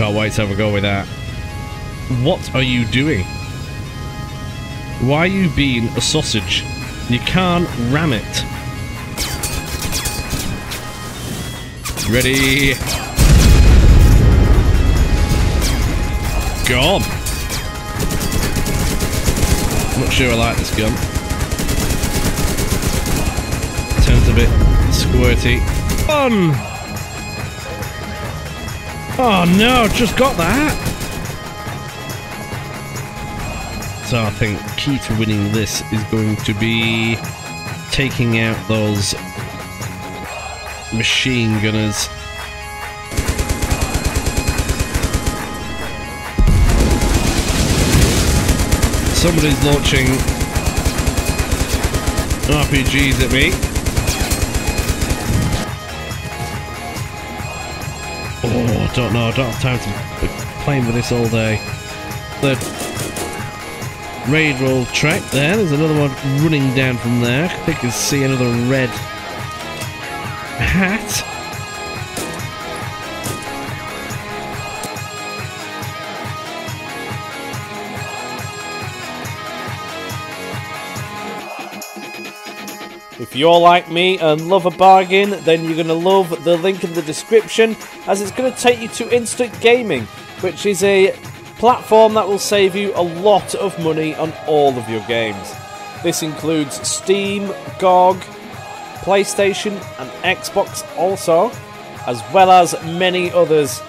Can't wait to have a go with that. What are you doing? Why are you being a sausage? You can't ram it. Ready. Gone. Not sure I like this gun. Turns a bit squirty. Fun! Oh no, just got that! So I think key to winning this is going to be taking out those machine gunners. Somebody's launching RPGs at me. Oh, don't know, I don't have time to be playing with this all day. The raid roll track there, there's another one running down from there. I think I can see another red hat. If you're like me and love a bargain, then you're going to love the link in the description, as it's going to take you to Instant Gaming, which is a platform that will save you a lot of money on all of your games. This includes Steam, GOG, PlayStation and Xbox also, as well as many others.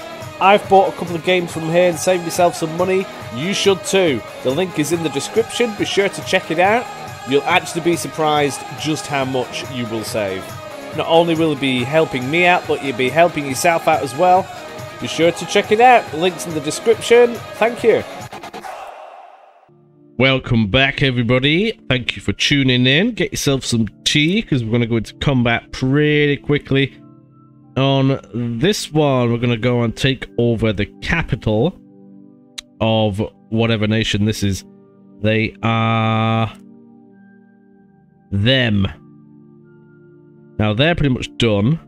I've bought a couple of games from here and saved myself some money. You should too. The link is in the description, be sure to check it out. You'll actually be surprised just how much you will save. Not only will it be helping me out, but you'll be helping yourself out as well. Be sure to check it out. Link's in the description. Thank you. Welcome back, everybody. Thank you for tuning in. Get yourself some tea, because we're going to go into combat pretty quickly. On this one, we're going to go and take over the capital of whatever nation this is. They are... them. Now they're pretty much done,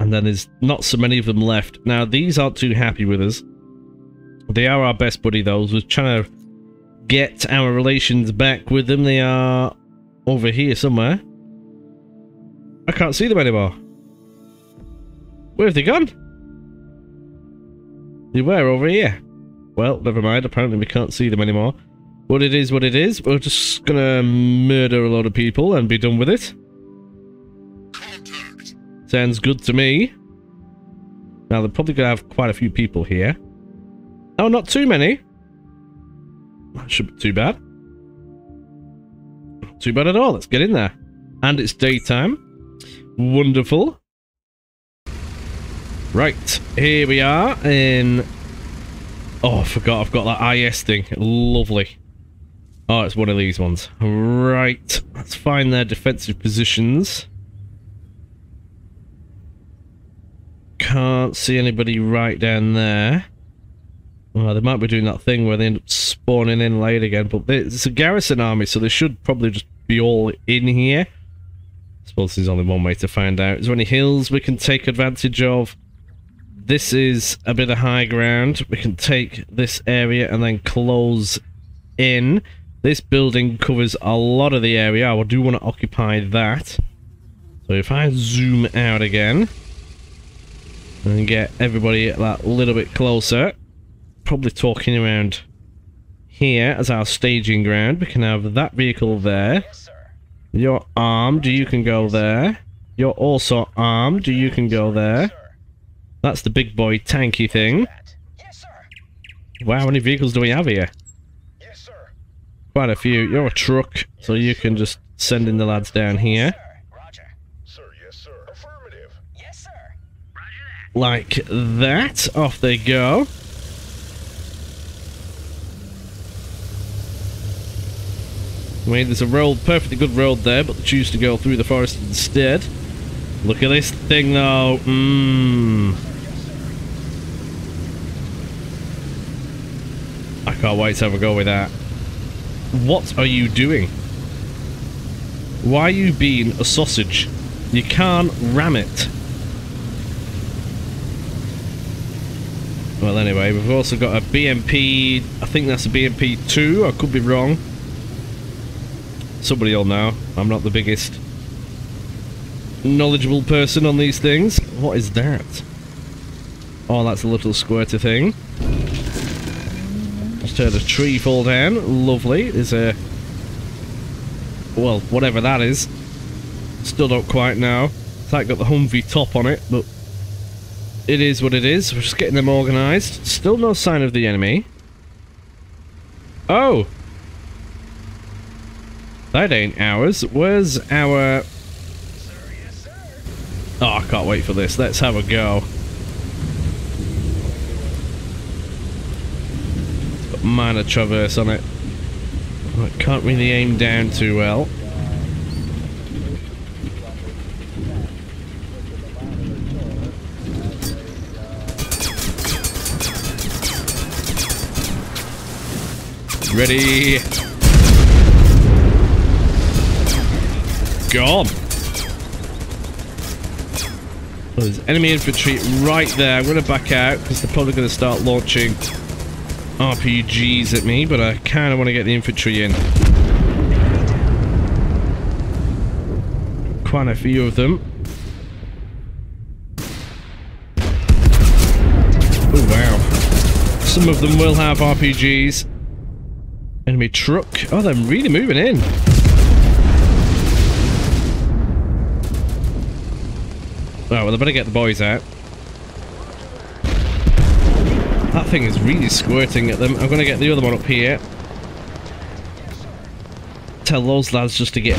and then there's not so many of them left. Now these aren't too happy with us. They are our best buddy though. We're trying to get our relations back with them. They are over here somewhere. I can't see them anymore. Where have they gone? They were over here. Well, never mind. Apparently we can't see them anymore. But it is what it is. We're just gonna murder a lot of people and be done with it. Contact. Sounds good to me. Now they're probably gonna have quite a few people here. Oh, not too many. That shouldn't be too bad. Not too bad at all. Let's get in there. And it's daytime. Wonderful. Right, here we are in... Oh, I forgot I've got that IS thing. Lovely. Oh, it's one of these ones. Right, let's find their defensive positions. Can't see anybody right down there. Well, they might be doing that thing where they end up spawning in late again, but it's a garrison army, so they should probably just be all in here. I suppose there's only one way to find out. Is there any hills we can take advantage of? This is a bit of high ground. We can take this area and then close in. This building covers a lot of the area. I do want to occupy that. So if I zoom out again and get everybody that little bit closer, probably talking around here as our staging ground, we can have that vehicle there. You're armed, you can go there. You're also armed, you can go there. That's the big boy tanky thing. Wow, how many vehicles do we have here? Quite a few. You're a truck, so you can just send in the lads down here. Like that. Off they go. I mean, there's a road, perfectly good road there, but they choose to go through the forest instead. Look at this thing though. I can't wait to have a go with that. What are you doing? Why are you being a sausage? You can't ram it. Well, anyway, we've also got a BMP, I think that's a BMP2, I could be wrong. Somebody will know. I'm not the biggest knowledgeable person on these things. What is that? Oh, that's a little squirter thing. Just heard a tree fall down. Lovely. There's a... well, whatever that is. Still don't quite know. It's like got the Humvee top on it, but... it is what it is. We're just getting them organised. Still no sign of the enemy. Oh! That ain't ours. Where's our... oh, I can't wait for this. Let's have a go. It's got minor traverse on it. Oh, it can't really aim down too well. Ready. Gone. Well, there's enemy infantry right there. I'm going to back out because they're probably going to start launching RPGs at me, but I kind of want to get the infantry in. Quite a few of them. Oh, wow. Some of them will have RPGs. Enemy truck. Oh, they're really moving in. Oh, well, I better get the boys out. That thing is really squirting at them. I'm going to get the other one up here. Tell those lads just to get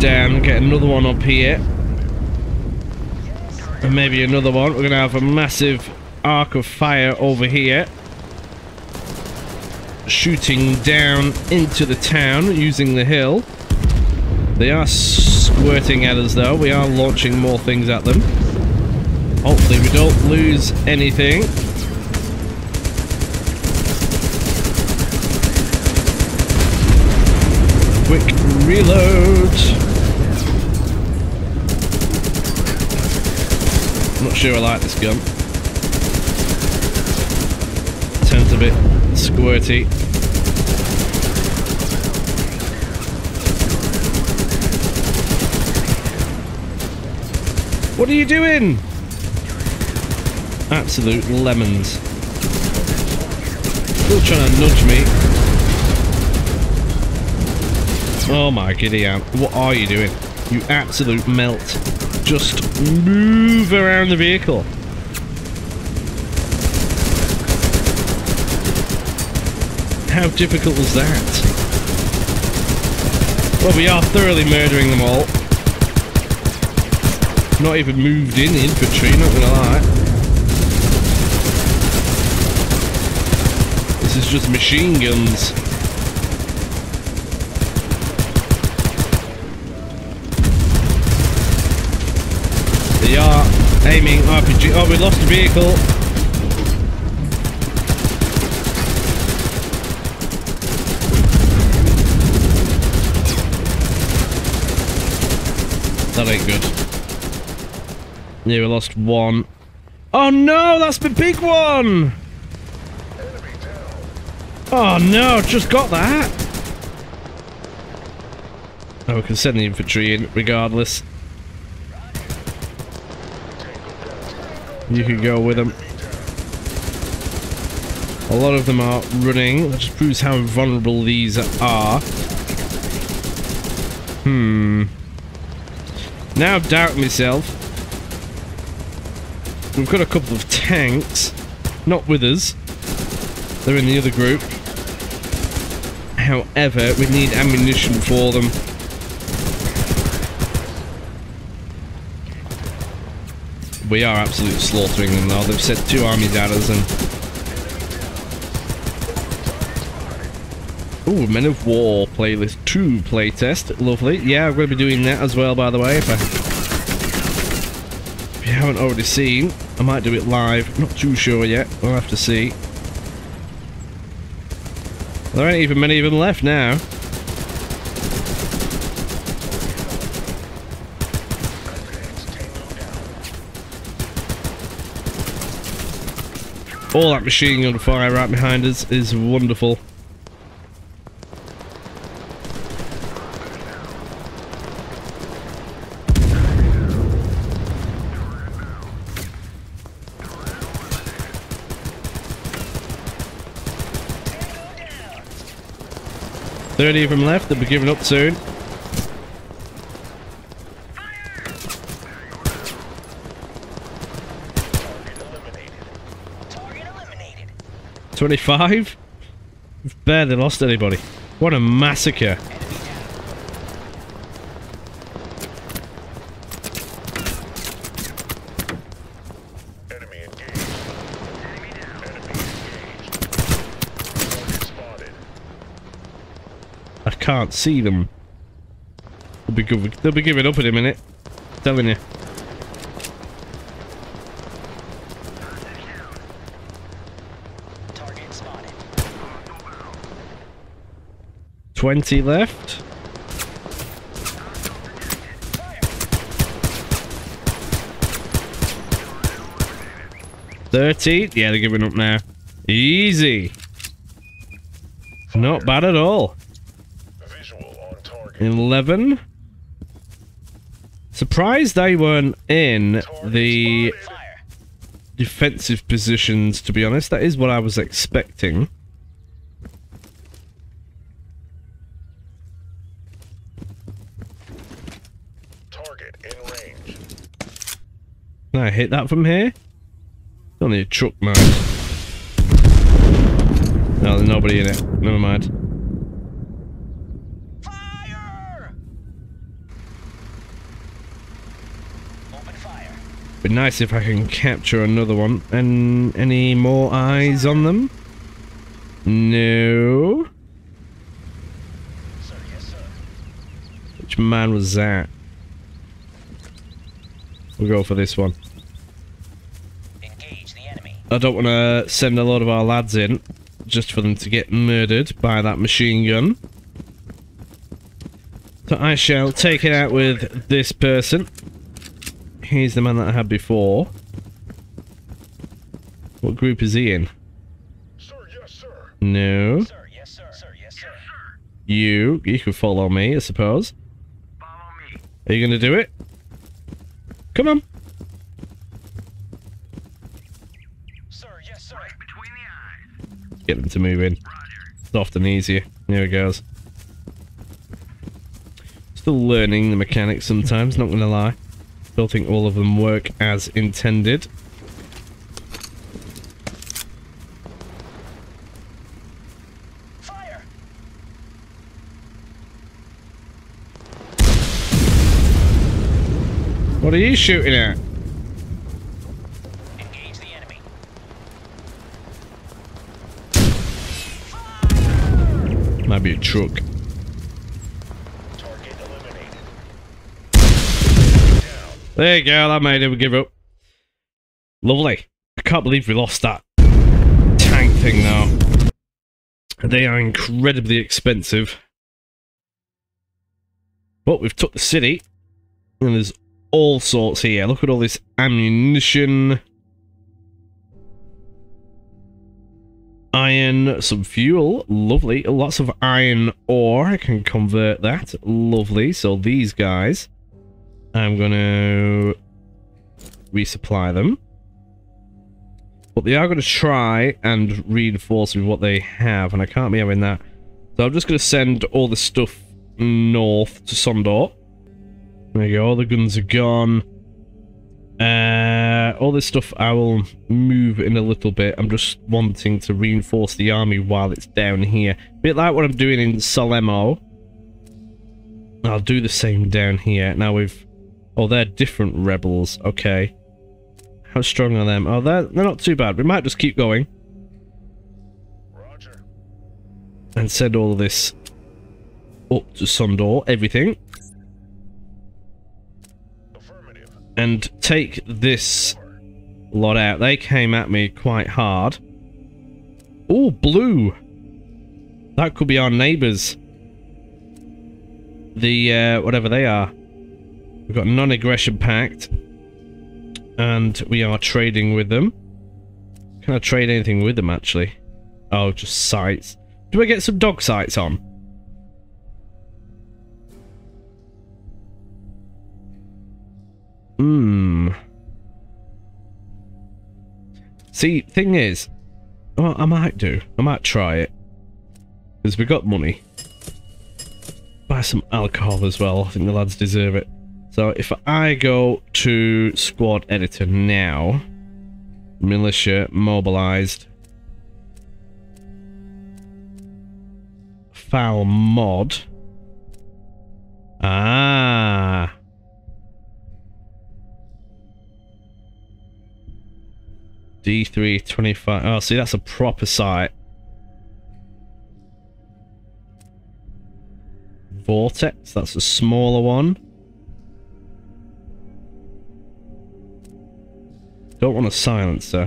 down. Get another one up here. And maybe another one. We're going to have a massive arc of fire over here. Shooting down into the town using the hill. They are squirting at us though. We are launching more things at them. Hopefully we don't lose anything. Quick reload. I'm not sure I like this gun. Sounds a bit squirty. What are you doing? Absolute lemons. Still trying to nudge me. Oh my giddy aunt. What are you doing? You absolute melt. Just move around the vehicle. How difficult was that? Well, we are thoroughly murdering them all. Not even moved in the infantry, not gonna lie. This is just machine guns. They are aiming RPG. Oh, we lost a vehicle. That ain't good. Yeah, we lost one. Oh no, that's the big one! Oh no, just got that! Oh, we can send the infantry in regardless. You can go with them. A lot of them are running. That just proves how vulnerable these are. Hmm. Now I've doubted myself. We've got a couple of tanks, not with us. They're in the other group. However, we need ammunition for them. We are absolutely slaughtering them though. They've sent two armies at us and... ooh, Men of War playlist 2 playtest. Lovely. Yeah, I'm going to be doing that as well, by the way, if I... if you haven't already seen, I might do it live. Not too sure yet. We'll have to see. There ain't even many of them left now. All that machine gun fire right behind us is wonderful. Thirty of them left, they'll be giving up soon. Target eliminated. 25? We've barely lost anybody. What a massacre. Can't see them. They'll be good. They'll be giving up in a minute. I'm telling you. Target spotted. 20 left. Fire. 30. Yeah, they're giving up now. Easy. Fire. Not bad at all. 11. Surprised they weren't in the defensive positions, to be honest. That is what I was expecting. Target in range. Can I hit that from here? Don't need a truck, man. No, there's nobody in it. Never mind. Be nice if I can capture another one. And any more eyes on them? No. Sir, yes, sir. Which man was that? We'll go for this one. Engage the enemy. I don't want to send a lot of our lads in just for them to get murdered by that machine gun. So I shall take it out with this person. He's the man that I had before. What group is he in? Sir, yes, sir. No. Sir, yes, sir. Sir, yes, sir. You could follow me, I suppose. Follow me. Are you going to do it? Come on. Sir, yes, sir. Right between the eyes. Get them to move in. It's often easier. There it goes. Still learning the mechanics sometimes, not going to lie. I don't think all of them work as intended. Fire. What are you shooting at? Engage the enemy. Fire. Might be a truck. There you go, that made him give up. Lovely. I can't believe we lost that tank thing though. They are incredibly expensive. But we've took the city. And there's all sorts here. Look at all this ammunition. Iron, some fuel. Lovely. Lots of iron ore. I can convert that. Lovely. So these guys, I'm going to resupply them. But they are going to try and reinforce with what they have, and I can't be having that. So I'm just going to send all the stuff north to Sondor. There you go, all the guns are gone. All this stuff I will move in a little bit. I'm just wanting to reinforce the army while it's down here. Bit like what I'm doing in Salemo. I'll do the same down here. Now we've... Oh, they're different rebels. Okay. How strong are them? Oh, they're not too bad. We might just keep going. Roger. And send all of this up to Sondor. Everything. Affirmative. And take this lot out. They came at me quite hard. Oh, blue. That could be our neighbours. The, whatever they are. We've got non-aggression pact. And we are trading with them. Can I trade anything with them, actually? Oh, just sights. Do I get some dog sights on? See, thing is, well, I might do. I might try it. Because we got money. Buy some alcohol as well. I think the lads deserve it. So if I go to squad editor now, militia mobilized, foul mod. Ah. D325. Oh, see, that's a proper site. Vortex, that's a smaller one. Don't want a silencer.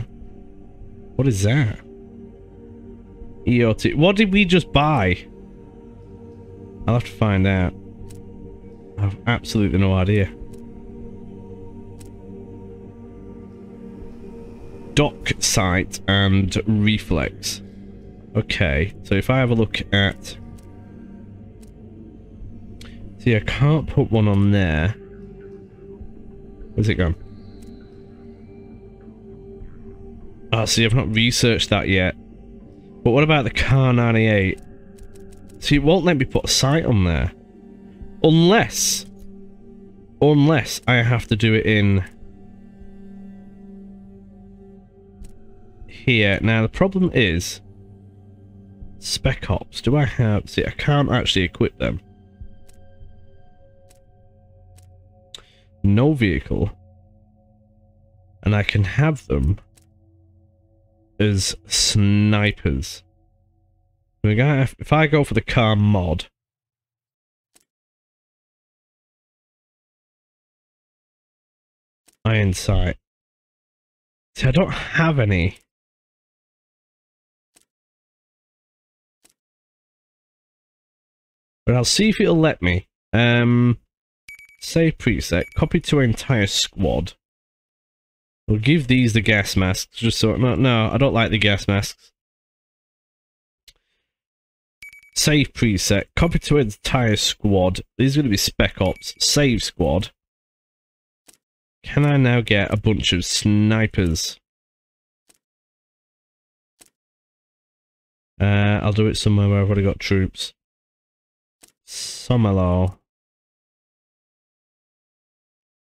What is that? EOT. What did we just buy? I'll have to find out. I've absolutely no idea. Dock sight and reflex. Okay, so if I have a look at... See, I can't put one on there. Where's it gone? Ah, oh, see, I've not researched that yet. But what about the Kar98? See, it won't let me put a sight on there. Unless I have to do it in... here. Now, the problem is... Spec Ops. Do I have... See, I can't actually equip them. No vehicle. And I can have them as snipers. If I go for the car mod, iron sight. See, I don't have any. But I'll see if it'll let me. Save preset, copy to entire squad. We'll give these the gas masks, just so... No, I don't like the gas masks. Save preset, copy to entire squad. These are going to be Spec Ops. Save squad. Can I now get a bunch of snipers? I'll do it somewhere where I've already got troops. Sommerlow.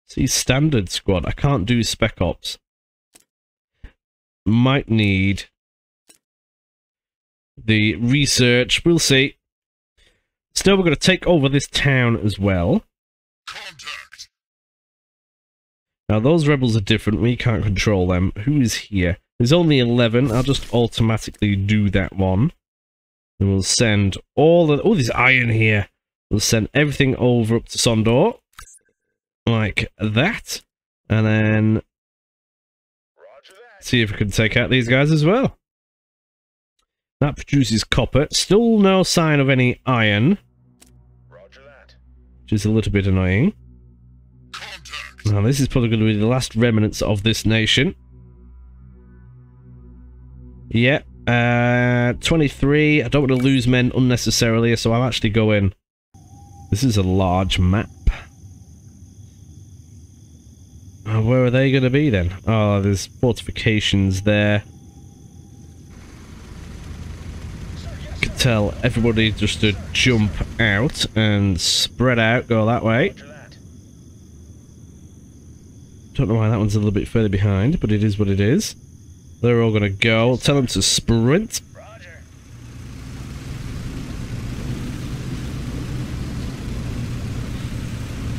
See, standard squad. I can't do Spec Ops. Might need the research. We'll see. Still, we're going to take over this town as well. Contact. Now, those rebels are different. We can't control them. Who is here? There's only 11. I'll just automatically do that one. And we'll send all the... Oh, there's iron here. We'll send everything over up to Sondor. Like that, and then Roger that. See if we can take out these guys as well. That produces copper. Still no sign of any iron. Roger that. Which is a little bit annoying. Contact. Now this is probably going to be the last remnants of this nation. Yeah, 23. I don't want to lose men unnecessarily, so I'll actually go in. This is a large map. Where are they going to be then? Oh, there's fortifications there. You can tell everybody just to jump out and spread out, go that way. Don't know why that one's a little bit further behind, but it is what it is. They're all going to go. Tell them to sprint.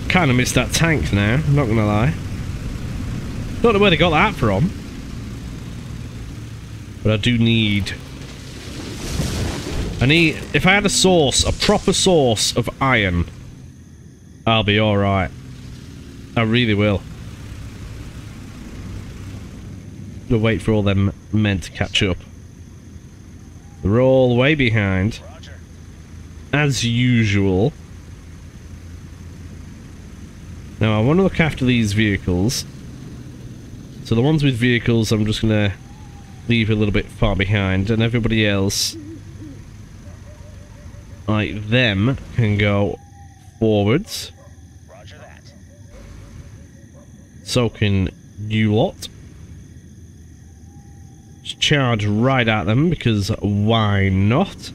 Kind of missed that tank now, I'm not going to lie. Don't know where they got that from. But I do need... If I had a source, a proper source of iron, I'll be alright. I really will. We'll wait for all them men to catch up. They're all way behind. As usual. Now I want to look after these vehicles. So the ones with vehicles, I'm just going to leave a little bit far behind, and everybody else, like them, can go forwards. Roger that. So can you lot. Just charge right at them, because why not?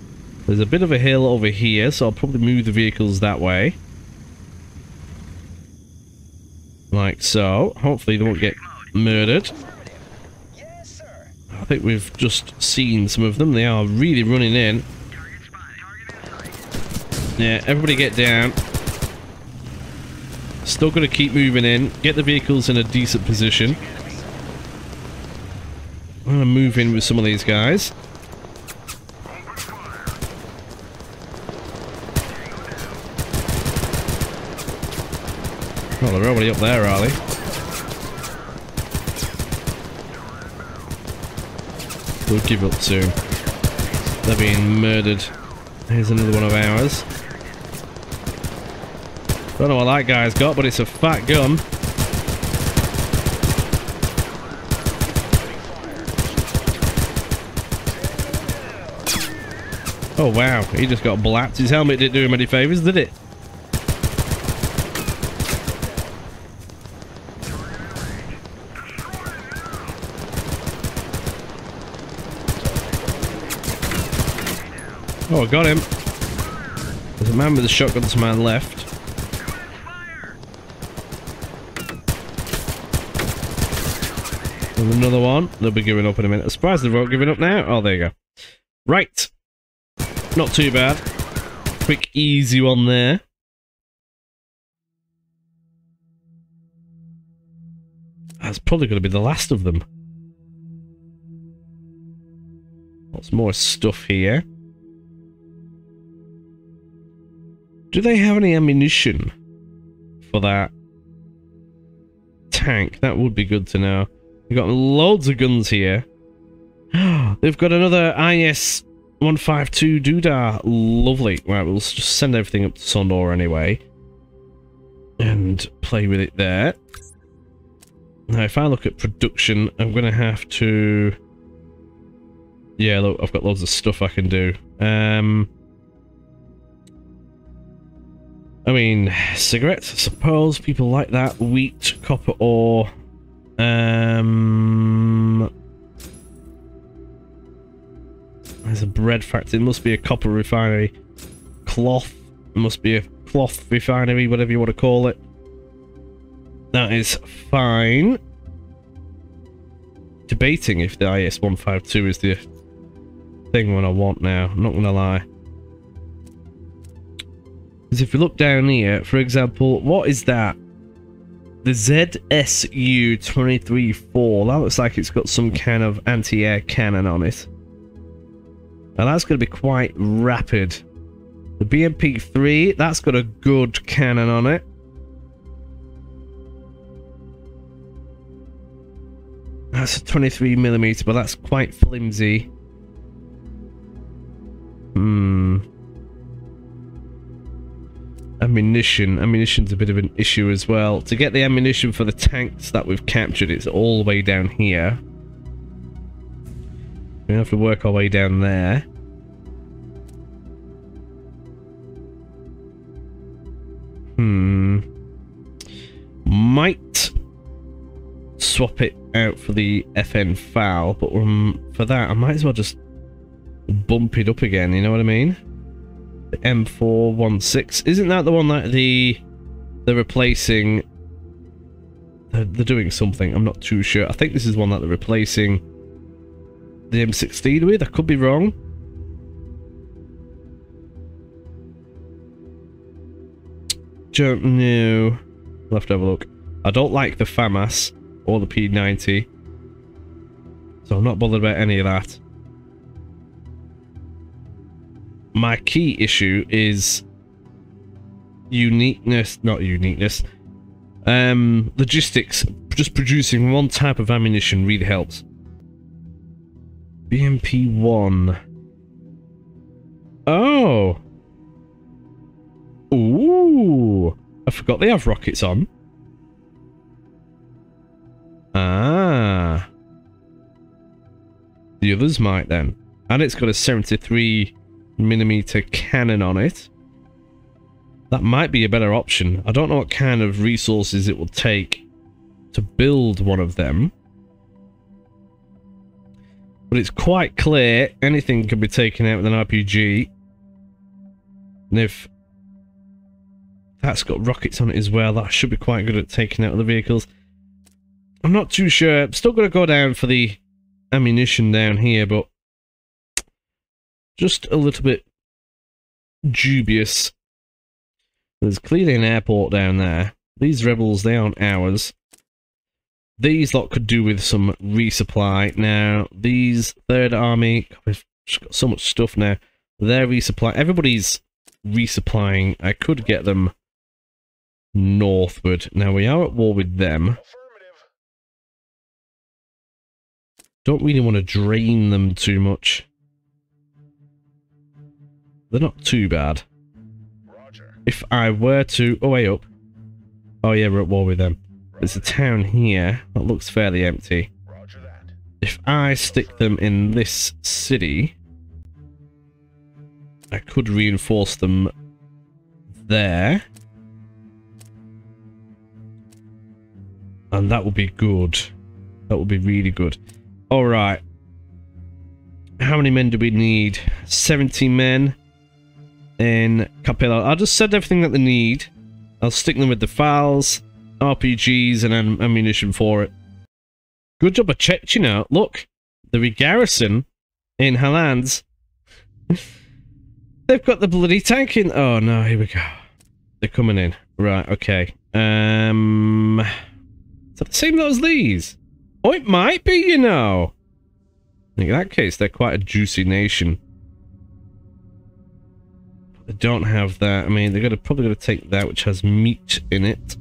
There's a bit of a hill over here, so I'll probably move the vehicles that way. Like so. Hopefully they won't get murdered. I think we've just seen some of them. They are really running in. Yeah, everybody get down. Still going to keep moving in. Get the vehicles in a decent position. I'm going to move in with some of these guys. Oh, they're already up there, are they? We'll give up soon. They're being murdered. Here's another one of ours. Don't know what that guy's got, but it's a fat gun. Oh wow, he just got blapped. His helmet didn't do him any favours, did it? Oh, I got him. There's a man with a shotgun to my left. There's another one. They'll be giving up in a minute. I'm surprised they won't giving up now. Oh, there you go. Right. Not too bad. Quick, easy one there. That's probably going to be the last of them. Lots more stuff here. Do they have any ammunition for that tank? That would be good to know. They've got loads of guns here. They've got another IS-152 doodah. Lovely. Right, we'll just send everything up to Sondor anyway. And play with it there. Now, if I look at production, I'm going to have to... Yeah, look, I've got loads of stuff I can do. I mean, cigarettes, I suppose, people like that, wheat, copper ore, there's a bread factory, it must be a copper refinery, cloth, it must be a cloth refinery, whatever you want to call it. That is fine. Debating if the IS-152 is the thing when I want now, I'm not going to lie. If we look down here, for example, what is that? The ZSU-23-4. That looks like it's got some kind of anti-air cannon on it. Now that's going to be quite rapid. The BMP-3, that's got a good cannon on it. That's a 23mm, but that's quite flimsy. Ammunition. Ammunition's a bit of an issue as well. To get the ammunition for the tanks that we've captured, it's all the way down here. We have to work our way down there. Might swap it out for the FN FAL, but for that I might as well just bump it up again, you know what I mean? M416. Isn't that the one that they're replacing? They're doing something. I'm not too sure. I think this is one that they're replacing the M16 with. I could be wrong. Don't know. We'll have to have a look. I don't like the Famas or the P90, so I'm not bothered about any of that. My key issue is uniqueness, not uniqueness, logistics. Just producing one type of ammunition really helps. BMP-1. Oh! Ooh! I forgot they have rockets on. Ah! the others might then. And it's got a 73mm cannon on it. That might be a better option. I don't know what kind of resources it will take to build one of them. But it's quite clear anything can be taken out with an RPG. And if that's got rockets on it as well, that should be quite good at taking out other vehicles. I'm not too sure. I'm still going to go down for the ammunition down here, but just a little bit dubious. There's clearly an airport down there. These rebels, they aren't ours. These lot could do with some resupply. Now, these 3rd Army, God, we've just got so much stuff now. They're resupplying. Everybody's resupplying. I could get them northward. Now, we are at war with them. Don't really want to drain them too much. They're not too bad. Roger. If I were to... Oh, way up. Oh, yeah, we're at war with them. Roger. There's a town here that looks fairly empty. Roger that. If I stick them in this city, I could reinforce them there. And that would be good. That would be really good. Alright. How many men do we need? 70 men in Capella. I'll just set everything that they need. I'll stick them with the FALs, RPGs, and ammunition for it. Good job I checked, you know. Look, the regarrison in Halland's. They've got the bloody tank in. Oh no, here we go. They're coming in. Right, okay. Is that the same as these? Oh, it might be, you know. In that case, they're quite a juicy nation. They don't have that. I mean, they're gonna probably gonna take that, which has meat in it.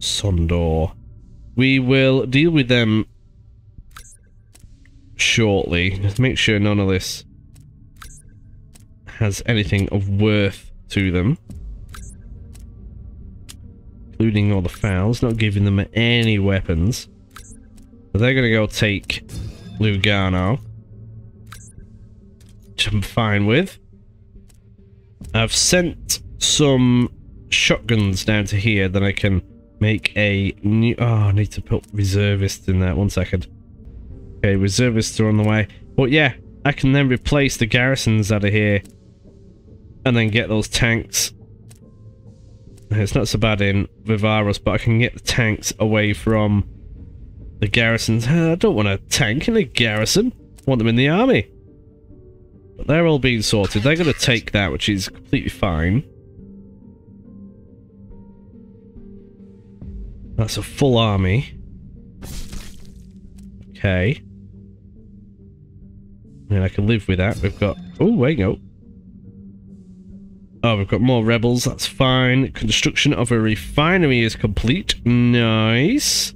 Sondor. We will deal with them shortly. Just make sure none of this has anything of worth to them, including all the fouls. Not giving them any weapons. But they're gonna go take Lugano, which I'm fine with. I've sent some shotguns down to here. Then I can make a new... Oh, I need to put reservists in there. 1 second. Okay, reservists are on the way. But yeah, I can then replace the garrisons out of here and then get those tanks. It's not so bad in Vivaros, but I can get the tanks away from the garrisons. I don't want a tank in a garrison. I want them in the army. But they're all being sorted. They're going to take that, which is completely fine. That's a full army. Okay. And I can live with that. We've got... Oh, wait, no. Oh, we've got more rebels. That's fine. Construction of a refinery is complete. Nice.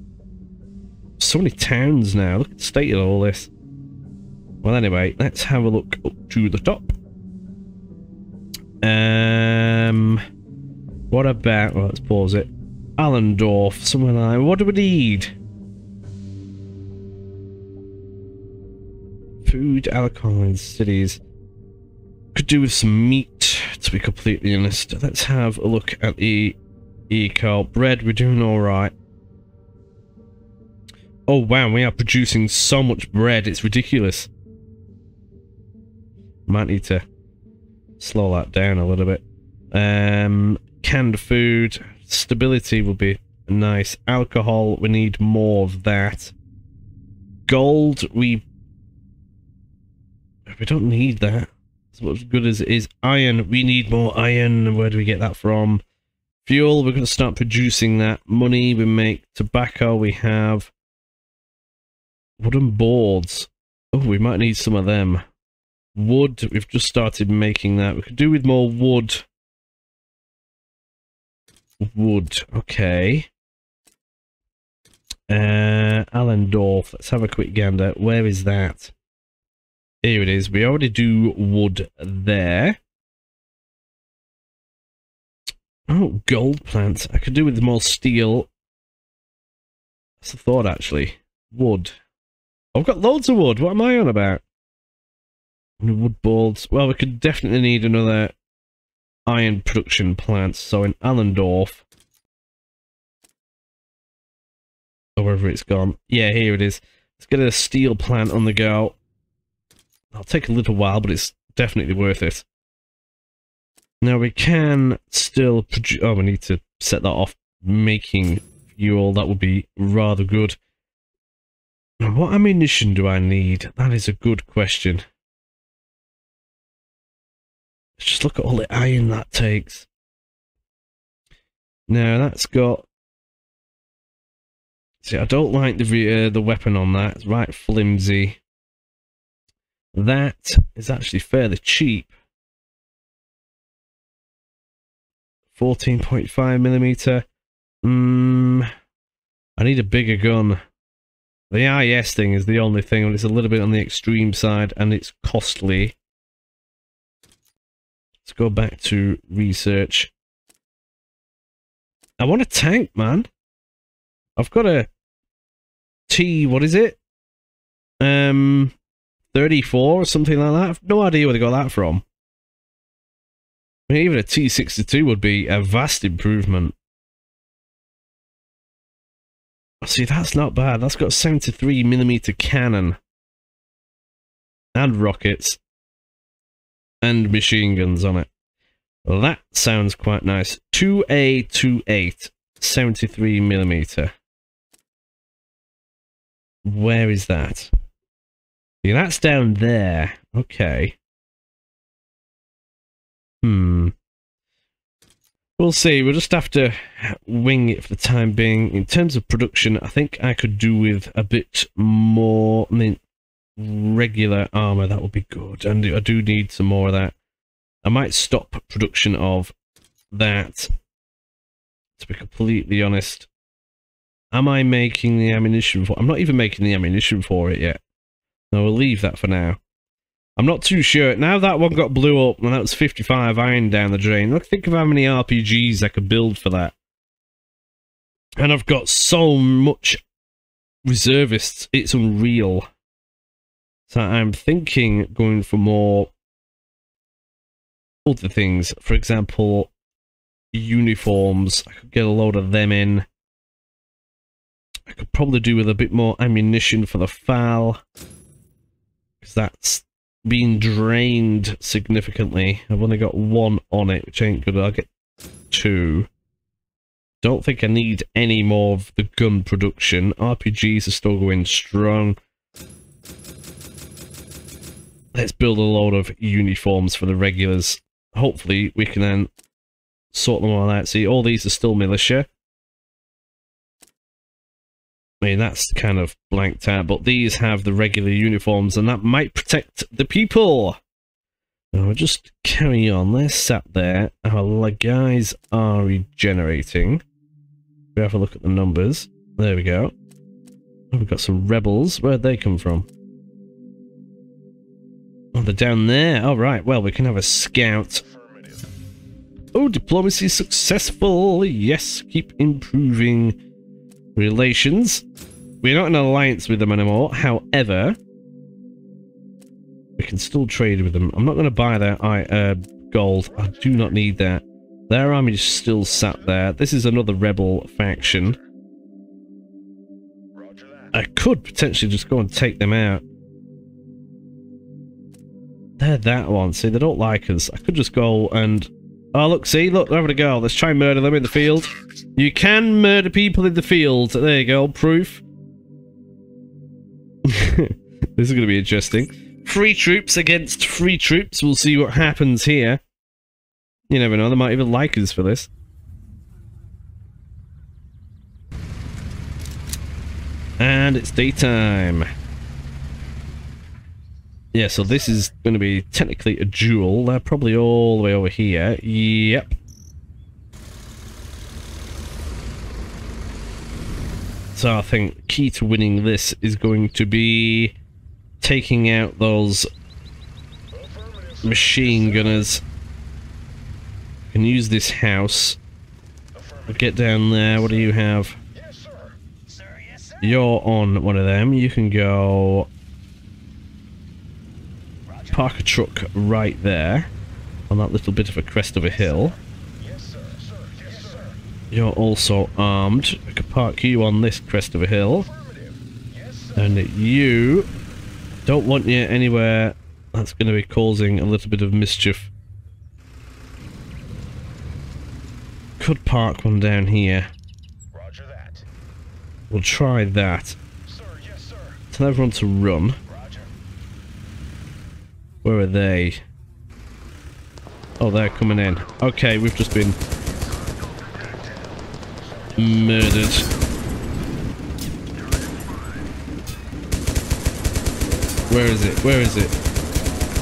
So many towns now. Look at the state of all this. Well, anyway, let's have a look up to the top. What about... Well, let's pause it. Allendorf, somewhere like... What do we need? Food, alcohol, cities. Could do with some meat, to be completely honest. Let's have a look at the eco. Bread, we're doing alright. Oh wow, we are producing so much bread, it's ridiculous. Might need to slow that down a little bit. Canned food, stability will be nice. Alcohol, we need more of that. Gold, we don't need that. It's not as good as it is. Iron, we need more iron. Where do we get that from? Fuel, we're going to start producing that. Money, we make. Tobacco, we have. Wooden boards. Oh, we might need some of them. Wood, we've just started making that. We could do with more wood. Wood, okay. Allendorf, let's have a quick gander. Where is that? Here it is. We already do wood there. Oh, gold plants. I could do with more steel. That's the thought, actually. Wood. I've got loads of wood. What am I on about? Wood bolts. Well, we could definitely need another iron production plant. So in Allendorf, or wherever it's gone. Yeah, here it is. Let's get a steel plant on the go. It'll take a little while, but it's definitely worth it. Now we can still produce... Oh, we need to set that off making fuel. That would be rather good. Now, what ammunition do I need? That is a good question. Let's just look at all the iron that takes. Now, that's got... See, I don't like the weapon on that. It's right flimsy. That is actually fairly cheap. 14.5mm. I need a bigger gun. The IS thing is the only thing, and it's a little bit on the extreme side, and it's costly. Let's go back to research. I want a tank, man. I've got a T, what is it? 34 or something like that. I've no idea where they got that from. I mean, even a T-62 would be a vast improvement. See, that's not bad. That's got 73mm cannon. And rockets. And machine guns on it. Well, that sounds quite nice. 2A28. 73mm. Where is that? See, that's down there. Okay. We'll see. We'll just have to wing it for the time being. In terms of production, I think I could do with a bit more, I mean, regular armor. That would be good. And I do need some more of that. I might stop production of that. To be completely honest, am I making the ammunition for? I'm not even making the ammunition for it yet. No, we'll leave that for now. I'm not too sure. Now that one got blew up, and that was 55 iron down the drain. Look, think of how many RPGs I could build for that. And I've got so much reservists, it's unreal. So I'm thinking going for more other things. For example, uniforms. I could get a load of them in. I could probably do with a bit more ammunition for the FAL. Because that's been drained significantly. I've only got one on it, which ain't good. I'll get two. Don't think I need any more of the gun production. RPGs are still going strong. Let's build a load of uniforms for the regulars. Hopefully we can then sort them all out. See, all these are still militia. I mean, that's kind of blanked out, but these have the regular uniforms, and that might protect the people. Now, we'll just carry on. They're sat there. Our guys are regenerating. We have a look at the numbers. There we go. Oh, we've got some rebels. Where'd they come from? Oh, they're down there. All right. Well, we can have a scout. Oh, diplomacy successful. Yes, keep improving relations. We're not in alliance with them anymore. However, we can still trade with them. I'm not going to buy their gold. I do not need that. Their army is still sat there. This is another rebel faction. I could potentially just go and take them out. They're that one. See, they don't like us. I could just go and... Oh, look, see? Look, they're having a go. Let's try and murder them in the field. You can murder people in the field. There you go, proof. This is going to be interesting. Free troops against free troops. We'll see what happens here. You never know, they might even like us for this. And it's daytime. Yeah, so this is going to be technically a duel. They're probably all the way over here. Yep. So I think key to winning this is going to be taking out those machine gunners. I can use this house. I'll get down there. What do you have? You're on one of them. You can go... park a truck right there on that little bit of a crest of a hill. You're also armed. I could park you on this crest of a hill. And you don't want you anywhere that's going to be causing a little bit of mischief. Could park one down here. Roger that. We'll try that. Sir, yes, sir. Tell everyone to run. Roger. Where are they? Oh, they're coming in. Okay, we've just been murdered. Where is it? Where is it?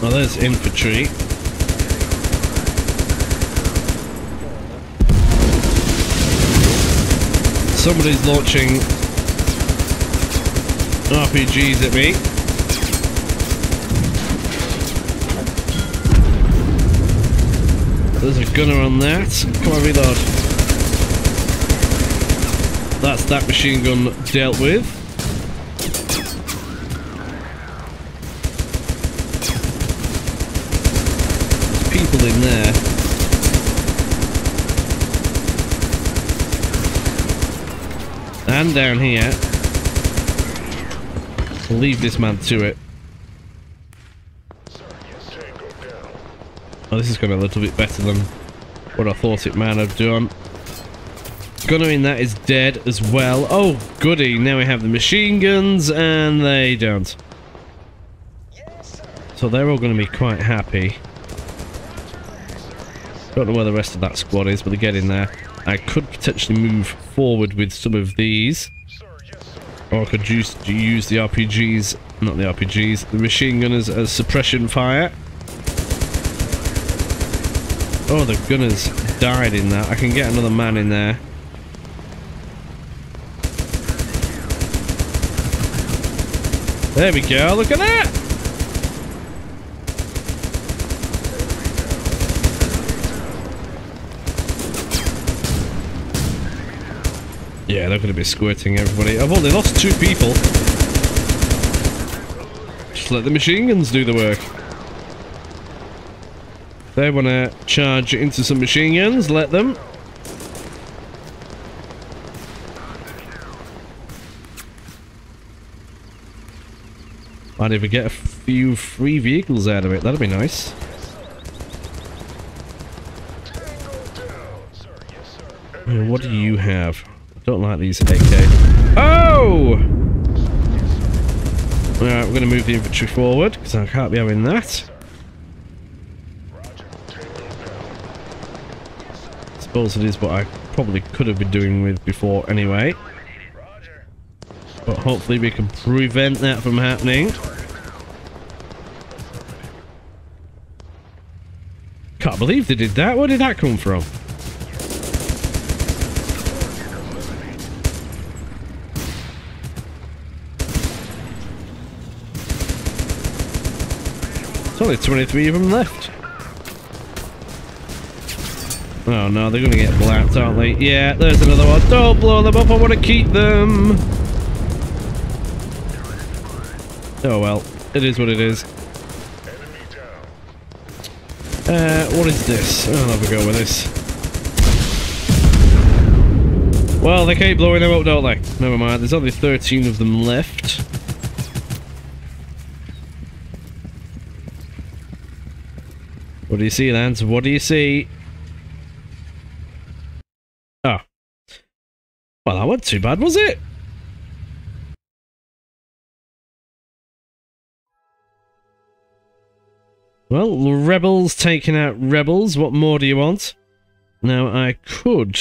Oh, there's infantry. Somebody's launching RPGs at me. There's a gunner on that. Come on, reload. That's that machine gun dealt with. There's people in there. And down here. I'll leave this man to it. Oh, this is going a little bit better than what I thought it might have done. Gunner in that is dead as well. Oh, goody. Now we have the machine guns, and they don't. So they're all going to be quite happy. Don't know where the rest of that squad is, but they're getting there. I could potentially move forward with some of these. Or I could use the RPGs, not the RPGs, the machine gunners as suppression fire. Oh, the gunners died in that. I can get another man in there. There we go, look at that! Yeah, they're going to be squirting everybody. I've only lost two people. Just let the machine guns do the work. They want to charge into some machine guns, let them. Might even get a few free vehicles out of it. That'd be nice. What do you have? I don't like these AK. Oh! Alright, we're going to move the infantry forward, because I can't be having that. I suppose it is what I probably could have been doing with before anyway. But hopefully we can prevent that from happening. Can't believe they did that. Where did that come from? There's only 23 of them left. Oh no, they're gonna get blacked, aren't they? Yeah, there's another one. Don't blow them up, I want to keep them. Oh well, it is what it is. What is this? I'll have a go with this. Well, they keep blowing them up, don't they? Never mind, there's only 13 of them left. What do you see, Lance? What do you see? Oh. Well, that wasn't too bad, was it? Well, rebels taking out rebels. What more do you want? Now, I could...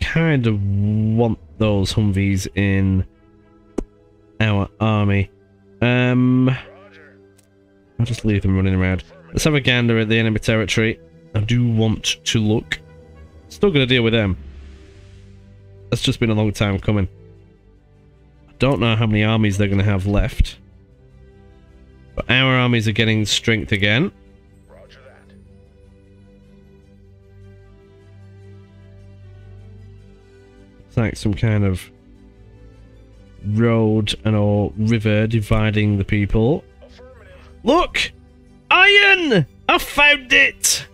I kind of want those Humvees in our army. I'll just leave them running around. Let's have a gander at the enemy territory. I do want to look. Still going to deal with them. That's just been a long time coming. I don't know how many armies they're going to have left. But our armies are getting strength again. Roger that. It's like some kind of road and or river dividing the people. Look! Iron! I found it!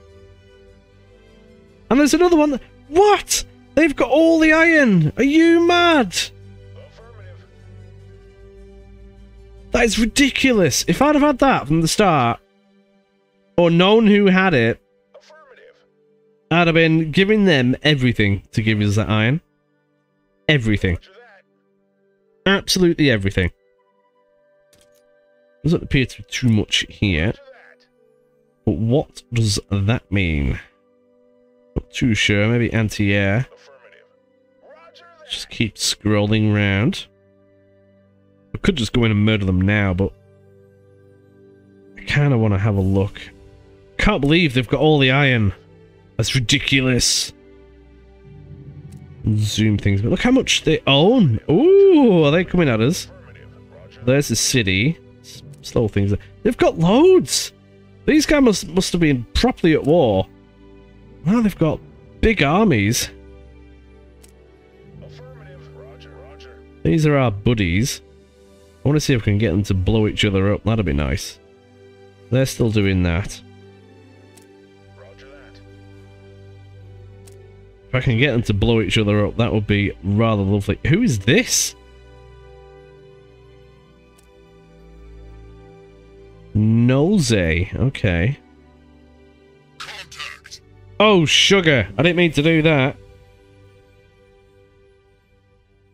And there's another one. What? They've got all the iron. Are you mad? That is ridiculous. If I'd have had that from the start, or known who had it, I'd have been giving them everything to give us that iron. Everything. Absolutely everything. Doesn't appear to be too much here. But what does that mean? Not too sure. Maybe anti-air. Just keep scrolling round. I could just go in and murder them now, but I kind of want to have a look. Can't believe they've got all the iron. That's ridiculous. Zoom things. But look how much they own. Ooh, are they coming at us? There's the city. Slow things. They've got loads. These guys must have been properly at war. Wow, they've got big armies. These are our buddies. I want to see if I can get them to blow each other up. That'd be nice. They're still doing that. If I can get them to blow each other up, that would be rather lovely. Who is this? Nolze. Okay. Contact. Oh, sugar. I didn't mean to do that.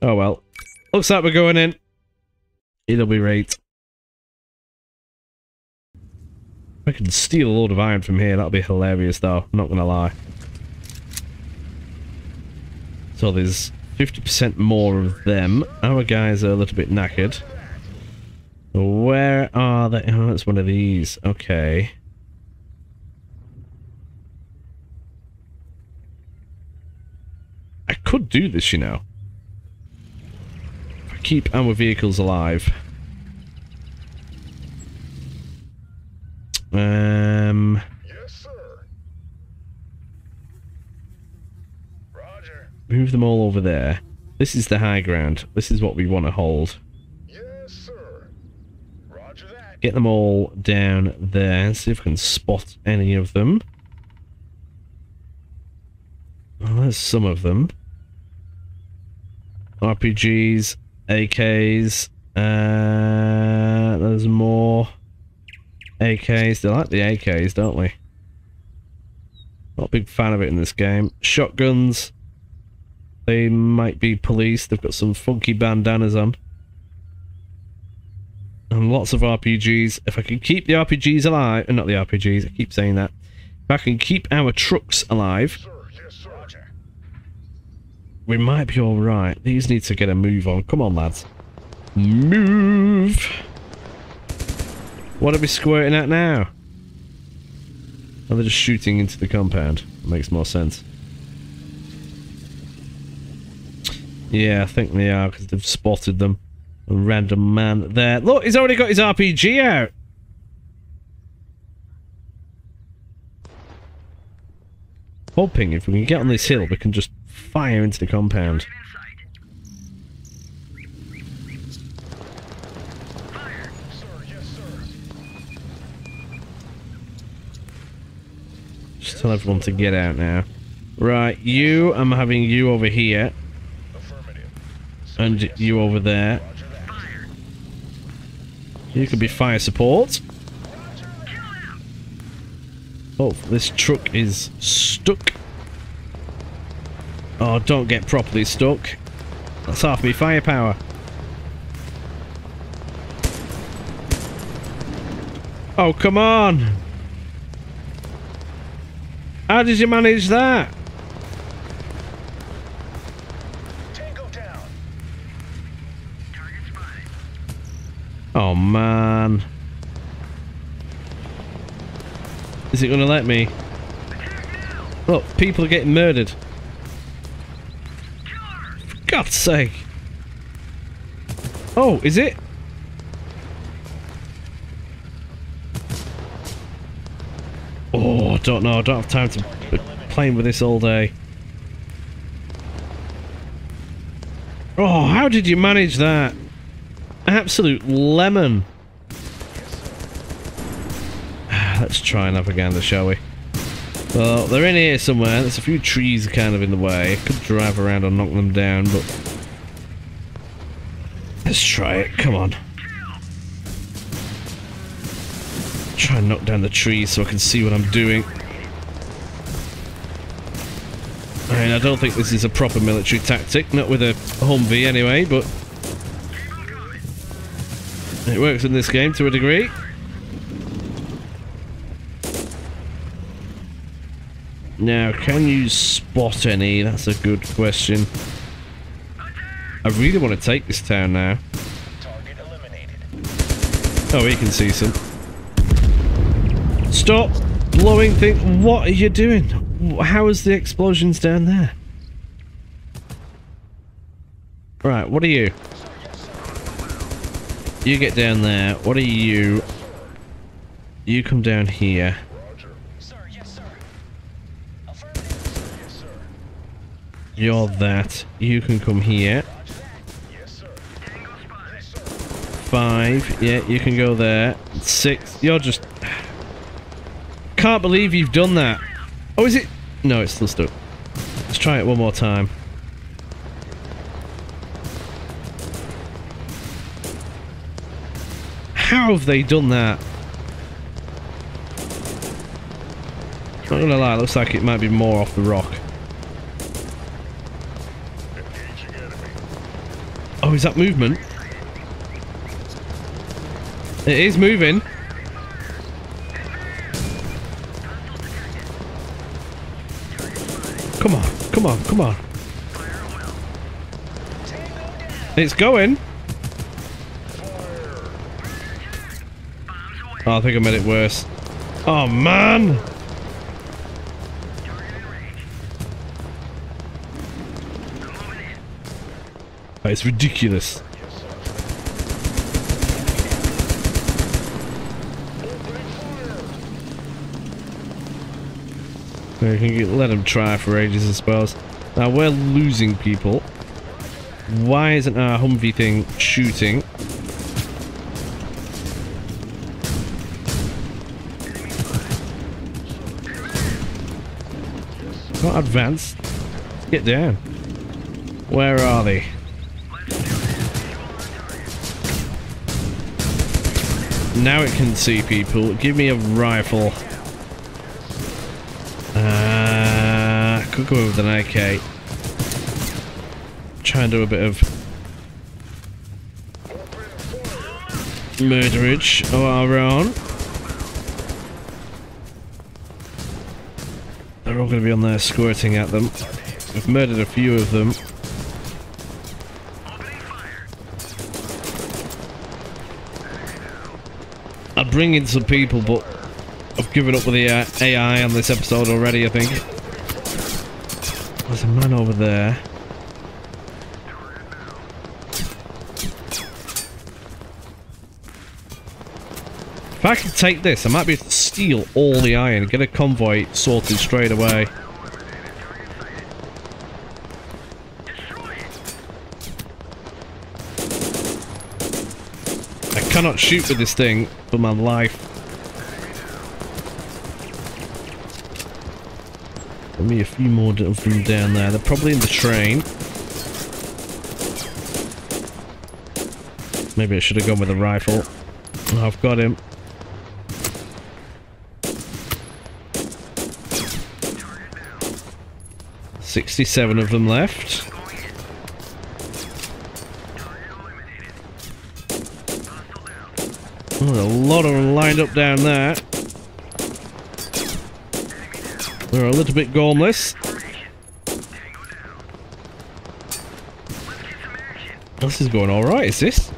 Oh, well. Looks like we're going in. It'll be right. I can steal a load of iron from here. That'll be hilarious, though. I'm not going to lie. So there's 50% more of them. Our guys are a little bit knackered. Where are they? Oh, that's one of these. Okay. I could do this, you know. If I keep our vehicles alive. Yes, sir. Roger. Move them all over there. This is the high ground. This is what we want to hold. Get them all down there. See if we can spot any of them. Well, there's some of them. RPGs, AKs. There's more AKs. They like the AKs, don't we? Not a big fan of it in this game. Shotguns. They might be police. They've got some funky bandanas on. And lots of RPGs. If I can keep the RPGs alive, and not the RPGs, I keep saying that. If I can keep our trucks alive, we might be alright. These need to get a move on. Come on, lads. Move! What are we squirting at now? Oh, they're just shooting into the compound. Makes more sense. Yeah, I think they are, because they've spotted them. A random man there. Look, he's already got his RPG out. Hoping if we can get on this hill, we can just fire into the compound. Fire. Sir, yes, sir. Just tell everyone to get out now. Right, you, I'm having you over here. And you over there. You could be fire support. Oh, this truck is stuck. Oh, don't get properly stuck. That's half me firepower. Oh, come on. How did you manage that? Oh, man. Is it going to let me? Look, people are getting murdered. For God's sake. Oh, is it? Oh, I don't know. I don't have time to be playing with this all day. Oh, how did you manage that? Absolute lemon. Let's try and have a gander, shall we? Well, they're in here somewhere. There's a few trees kind of in the way. I could drive around or knock them down, but... let's try it. Come on. Try and knock down the trees so I can see what I'm doing. I mean, I don't think this is a proper military tactic. Not with a Humvee anyway, but... it works in this game to a degree. Now, can you spot any? That's a good question. I really want to take this town now. Target eliminated. Oh, he can see some. Stop blowing things. What are you doing? How is the explosions down there? Right, what are you? You get down there. What are you? You come down here. You're that. You can come here. 5. Yeah, you can go there. 6. You're just... can't believe you've done that. Oh, is it? No, it's still stuck. Let's try it one more time. How have they done that? Not gonna lie, it looks like it might be more off the rock. Oh, is that movement? It is moving. Come on, come on, come on. It's going. Oh, I think I made it worse. Oh, man. It's ridiculous. We can get, let them try for ages, I suppose. Now we're losing people. Why isn't our Humvee thing shooting? Not advanced. Get down. Where are they? Now it can see people. Give me a rifle. I could go with an AK. Try and do a bit of murderage of our own. They're all going to be on there squirting at them. We've murdered a few of them. I'd bring in some people, but I've given up with the AI on this episode already, I think. There's a man over there. If I can take this, I might be able to steal all the iron, get a convoy sorted straight away. I cannot shoot with this thing for my life. Give me a few more of them down there. They're probably in the train. Maybe I should have gone with a rifle. Oh, I've got him. $67 of them left. Oh, there's a lot of them lined up down there. They're a little bit gormless. This is going alright, is this?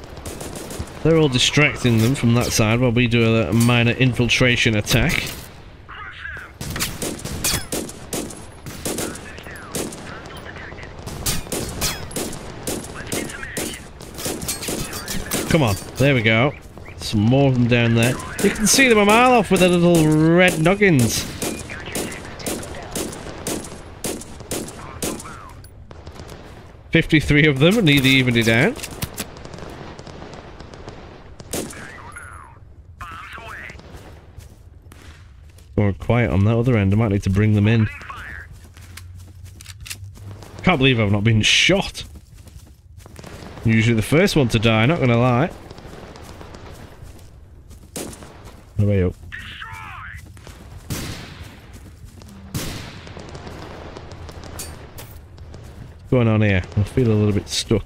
They're all distracting them from that side while we do a minor infiltration attack. Come on, there we go. Some more of them down there. You can see them a mile off with their little red noggins. $53 of them, and neither evened it out. more quiet on that other end. I might need to bring them in. Can't believe I've not been shot. I'm usually the first one to die, not gonna lie. No way up. What's going on here? I feel a little bit stuck.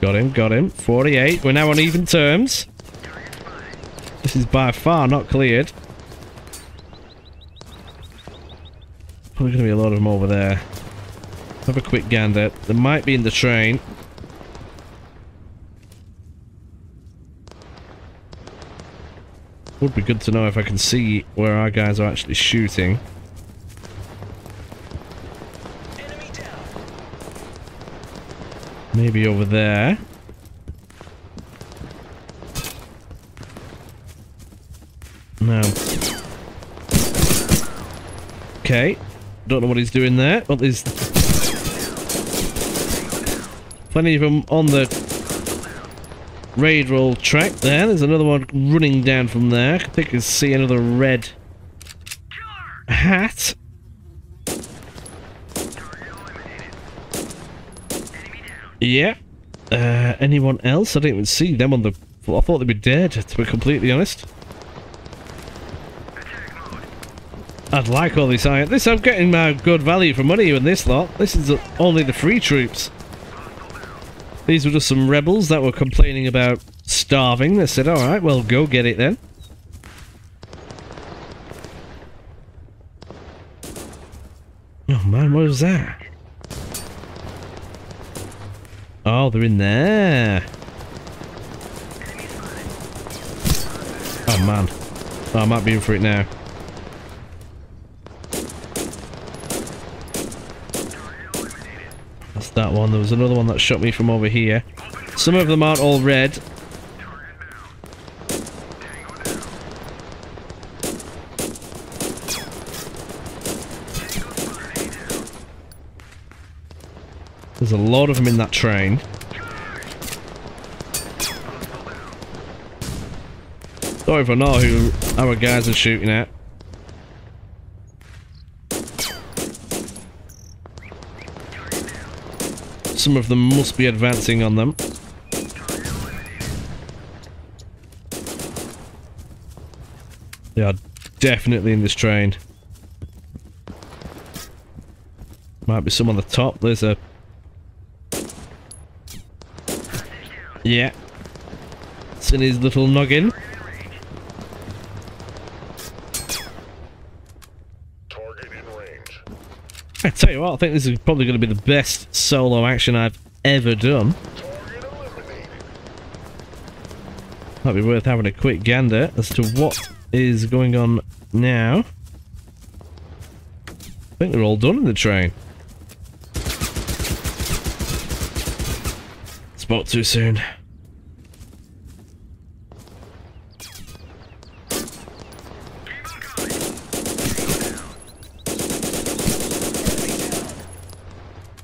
Got him, got him. 48. We're now on even terms. This is by far not cleared. Probably going to be a lot of them over there. Have a quick gander. They might be in the train. Would be good to know if I can see where our guys are actually shooting. Maybe over there. No. Okay. Don't know what he's doing there. Well, there's plenty of them on the raid roll track there. There's another one running down from there. I think I can see another red hat. Yeah. Anyone else? I didn't even see them on the floor. I thought they'd be dead, to be completely honest. I'd like all this iron. I'm getting my good value for money in this lot. This is only the free troops. These were just some rebels that were complaining about starving. They said, alright, well, go get it then. Oh man, what was that? Oh, they're in there. Oh, man. Oh, I might be in for it now. That's that one. There was another one that shot me from over here. Some of them aren't all red. There's a lot of them in that train. Don't even know who our guys are shooting at. Some of them must be advancing on them. They are definitely in this train. Might be some on the top. There's a... yeah. It's in his little noggin. Target in range. I tell you what, I think this is probably going to be the best solo action I've ever done. Might be worth having a quick gander as to what is going on now. I think they're all done in the train. Spoke too soon.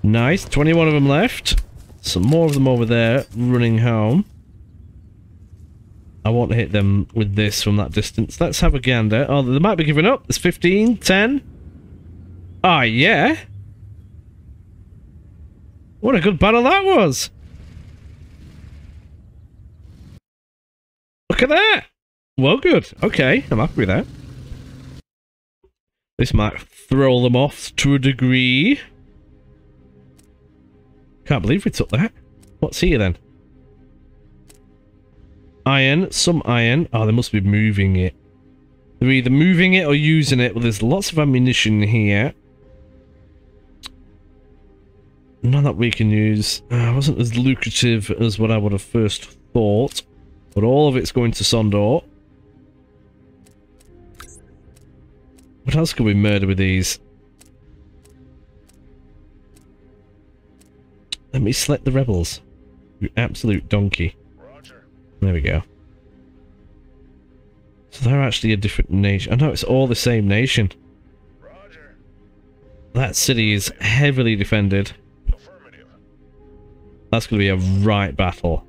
Nice, 21 of them left. Some more of them over there running home. I want to hit them with this from that distance. Let's have a gander. Oh, they might be giving up. There's 15, 10. Ah, yeah. What a good battle that was. Look at that! Well, good. Okay, I'm happy with that. This might throw them off to a degree. Can't believe we took that. What's here then? Iron, some iron. Oh, they must be moving it. They're either moving it or using it. Well, there's lots of ammunition here. None that we can use. It wasn't as lucrative as what I would have first thought. But all of it's going to Sondor. What else could we murder with these? Let me select the rebels. You absolute donkey. Roger. There we go. So they're actually a different nation. I know it's all the same nation. Roger. That city is heavily defended. That's going to be a right battle.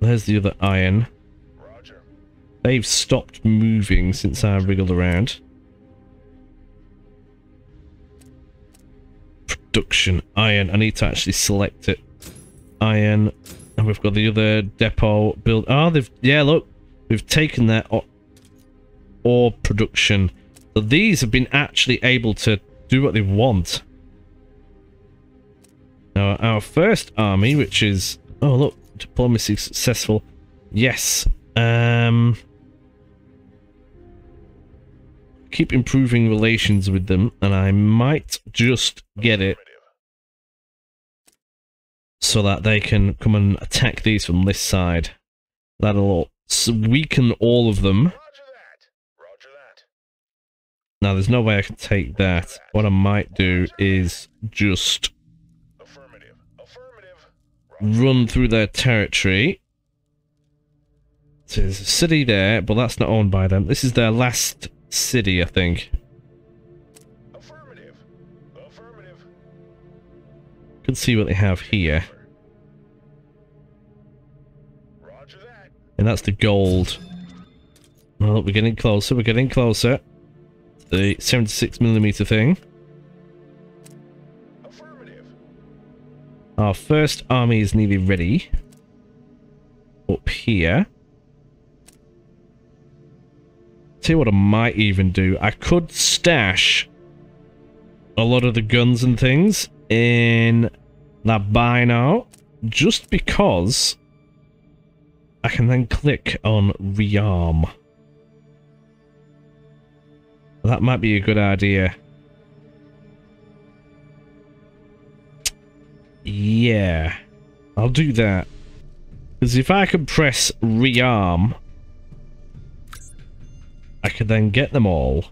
There's the other iron. Roger. They've stopped moving since I wriggled around. Production. Iron. I need to actually select it. Iron. And we've got the other depot build. Oh, they've... Yeah, look. We've taken their ore production. So these have been actually able to do what they want. Now, our first army, which is... Oh, look. Diplomacy successful. Yes. Keep improving relations with them, and I might just get it so that they can come and attack these from this side. That'll weaken all of them. Now, there's no way I can take that. What I might do is just run through their territory. There's a city there, but that's not owned by them. This is their last city, I think. Affirmative. Affirmative. Can see what they have here. Roger that. And that's the gold. Well, we're getting closer. We're getting closer. The 76mm thing. Our first army is nearly ready. Up here. Tell you what I might even do. I could stash a lot of the guns and things in that buy now. Just because I can then click on rearm. That might be a good idea. Yeah, I'll do that. Because if I can press rearm, I can then get them all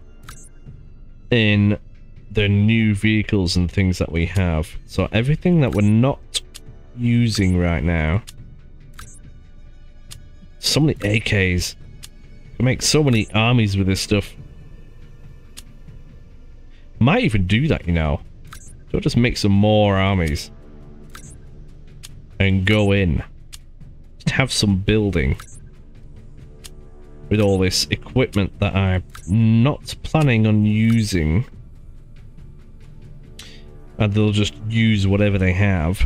in the new vehicles and things that we have. So everything that we're not using right now. So many AKs. I can make so many armies with this stuff. Might even do that, you know. So I'll just make some more armies. And go in. Just have some building. With all this equipment that I'm not planning on using. And they'll just use whatever they have.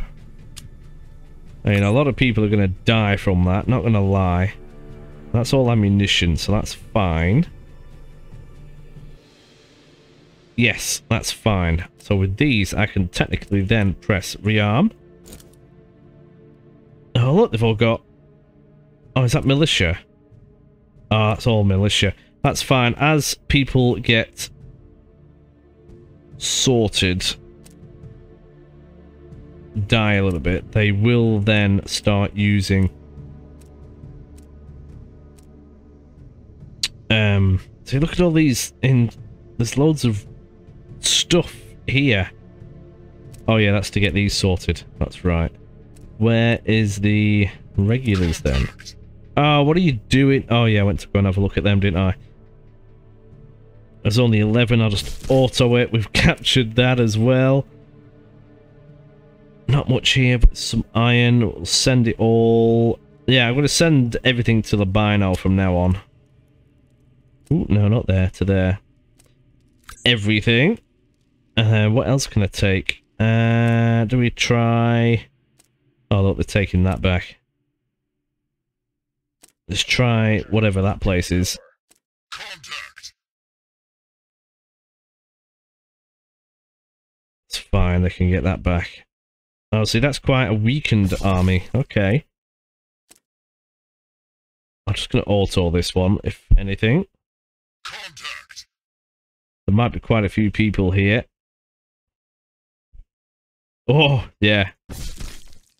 I mean, a lot of people are going to die from that, not going to lie. That's all ammunition, so that's fine. Yes, that's fine. So with these, I can technically then press rearm. Oh, look, they've all got... Oh, is that militia? Ah, it's all militia. That's fine. As people get sorted, die a little bit, they will then start using... So look at all these in... There's loads of stuff here. Oh, yeah, that's to get these sorted. That's right. Where is the regulars then? Oh, what are you doing? Oh, yeah, I went to go and have a look at them, didn't I? There's only 11. I'll just auto it. We've captured that as well. Not much here, but some iron. We'll send it all. Yeah, I'm going to send everything to the buy now from now on. Ooh, no, not there. To there. Everything. What else can I take? Do we try... Oh, look, they're taking that back. Let's try whatever that place is. Contact. It's fine, they can get that back. Oh, see, that's quite a weakened army. Okay. I'm just going to auto this one, if anything. Contact. There might be quite a few people here. Oh, yeah.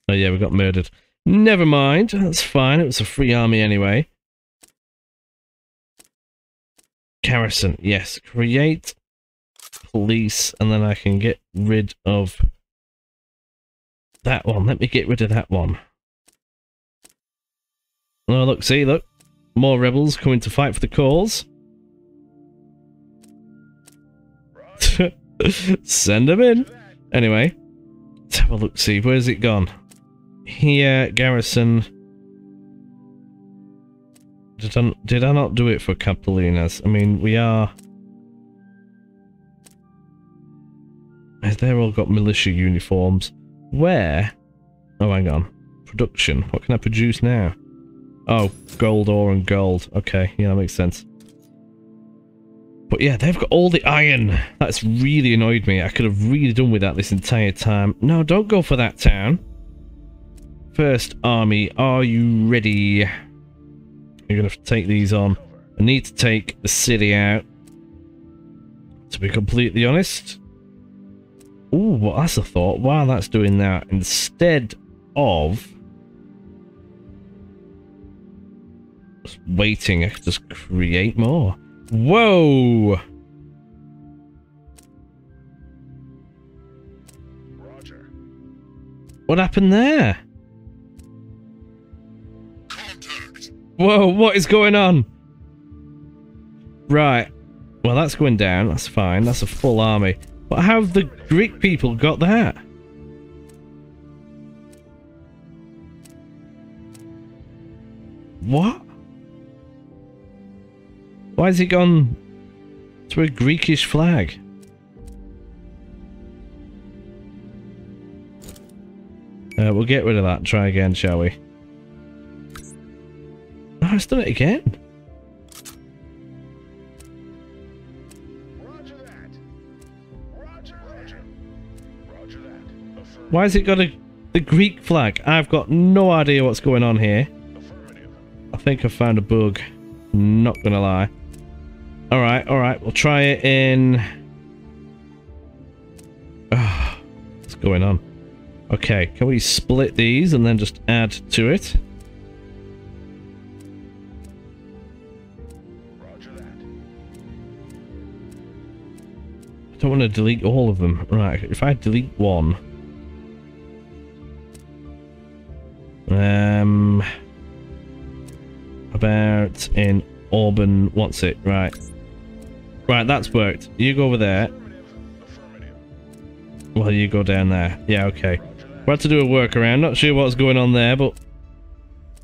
Oh yeah, we got murdered. Never mind, that's fine. It was a free army anyway. Garrison, yes. Create police, and then I can get rid of that one. Let me get rid of that one. Oh, look, see, look. More rebels coming to fight for the cause. Send them in. Anyway, let's have a look, see. Where's it gone? here, garrison. Did I not do it for Capelinas? I mean, we are... They're all got militia uniforms. Where? Oh, hang on. Production. What can I produce now? Oh, gold ore and gold. Okay, yeah, that makes sense. But yeah, they've got all the iron. That's really annoyed me. I could have really done with that this entire time. No, don't go for that town. First Army, are you ready? You're going to have to take these on. I need to take the city out, to be completely honest. Ooh, well, that's a thought. While that's doing that, instead of just waiting, I could just create more. Whoa! Roger. What happened there? Contact. Whoa, what is going on? Right. Well, that's going down. That's fine. That's a full army. But how have the Greek people got that? What? Why has it gone to a Greekish flag? We'll get rid of that and try again, shall we? No, it's done it again. Why has it got the Greek flag? I've got no idea what's going on here. I think I've found a bug. Not gonna lie. Alright, alright. We'll try it in... Oh, what's going on? Okay, can we split these and then just add to it? Roger that. I don't want to delete all of them. Right, if I delete one... about in Auburn, what's it? Right. Right, that's worked. You go over there. Well, you go down there. Yeah, okay. We had to do a workaround. Not sure what's going on there, but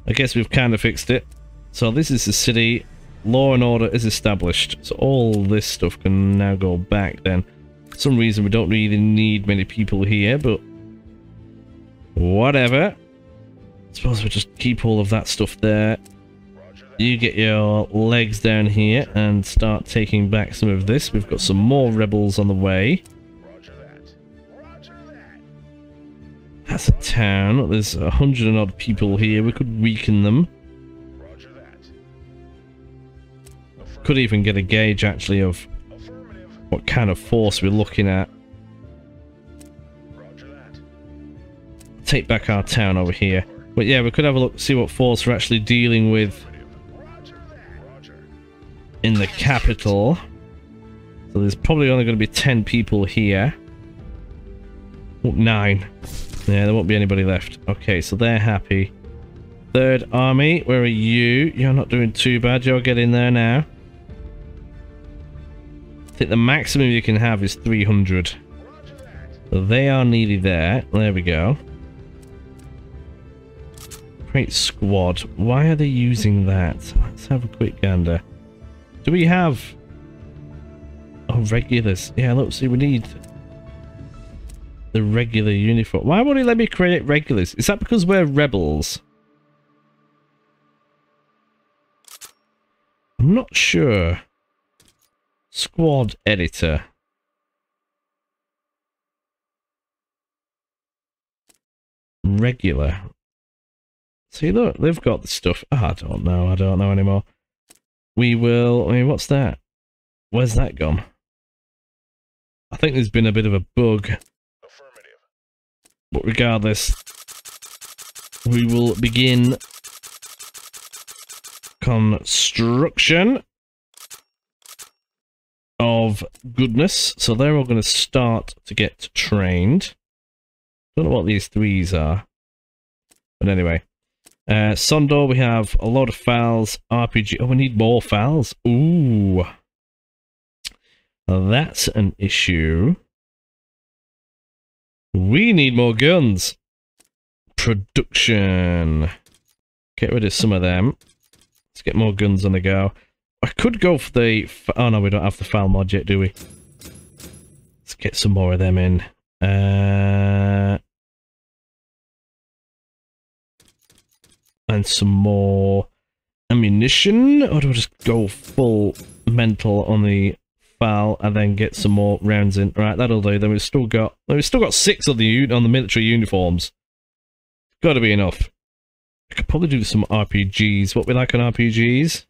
I guess we've kind of fixed it. So this is the city. Law and order is established. So all this stuff can now go back then. For some reason, we don't really need many people here, but whatever. I suppose we'll just keep all of that stuff there. You get your legs down here and start taking back some of this. We've got some more rebels on the way. That's a town. There's 100 and odd people here. We could weaken them. Could even get a gauge, actually, of what kind of force we're looking at. Take back our town over here. But yeah, we could have a look, see what force we're actually dealing with in the capital. So there's probably only going to be 10 people here. Oh, 9. Yeah, there won't be anybody left. Okay, so they're happy. Third Army, where are you? You're not doing too bad. You're getting there now. I think the maximum you can have is 300. So they are nearly there. There we go. Great squad. Why are they using that? Let's have a quick gander. Do we have... Oh, regulars. Yeah, look, see, we need the regular uniform. Why won't he let me create regulars? Is that because we're rebels? I'm not sure. Squad editor. Regular. See, look, they've got the stuff. Oh, I don't know anymore. We will... I mean, what's that? Where's that gone? I think there's been a bit of a bug. Affirmative. But regardless, we will begin construction of goodness. So they're all going to start to get trained. Don't know what these threes are. But anyway. Sondor, we have a lot of FALs, RPG. Oh, we need more FALs. Ooh. That's an issue. We need more guns. production. Get rid of some of them. Let's get more guns on the go. I could go for the... Oh no, we don't have the FAL mod yet, do we? Let's get some more of them in. And some more ammunition. Or do I just go full mental on the FAL and then get some more rounds in? Right, that'll do. Then we've still got 6 on the military uniforms. Gotta be enough. I could probably do some RPGs. What we like on RPGs?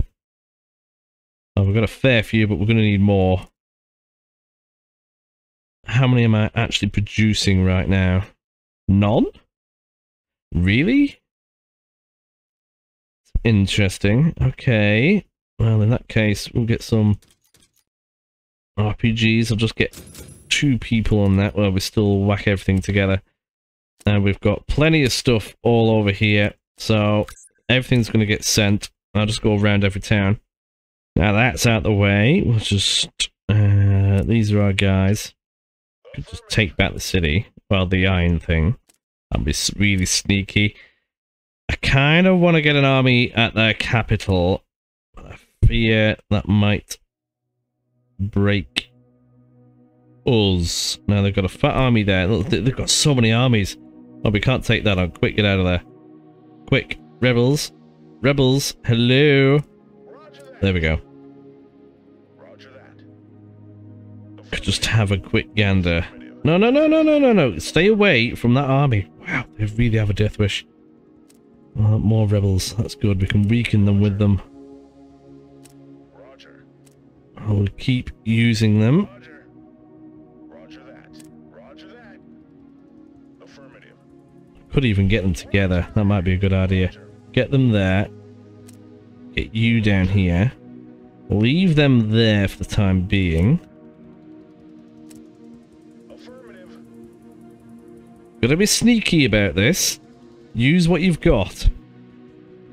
Oh, we've got a fair few, but we're gonna need more. How many am I actually producing right now? None? Really? Interesting. Okay. Well, in that case, we'll get some RPGs. I'll just get 2 people on that where we still whack everything together. And we've got plenty of stuff all over here. So everything's going to get sent. I'll just go around every town. Now that's out the way. We'll just... these are our guys. Could just take back the city. Well, the iron thing. That'd be really sneaky. I kind of want to get an army at their capital, but I fear that might break us. Now they've got a fat army there. Look, they've got so many armies. Oh, we can't take that on. Quick, get out of there. Quick, rebels. Rebels, hello. There we go. Could just have a quick gander. No, no, no, no, no, no, no. Stay away from that army. Wow, they really have a death wish. Oh, more rebels. That's good. We can weaken them with them. Roger. I'll keep using them. Roger. Roger that. Roger that. Affirmative. Could even get them together. That might be a good idea. Get them there. Get you down here. Leave them there for the time being. Affirmative. Gotta be sneaky about this. Use what you've got.